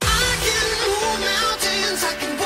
I can move mountains, I can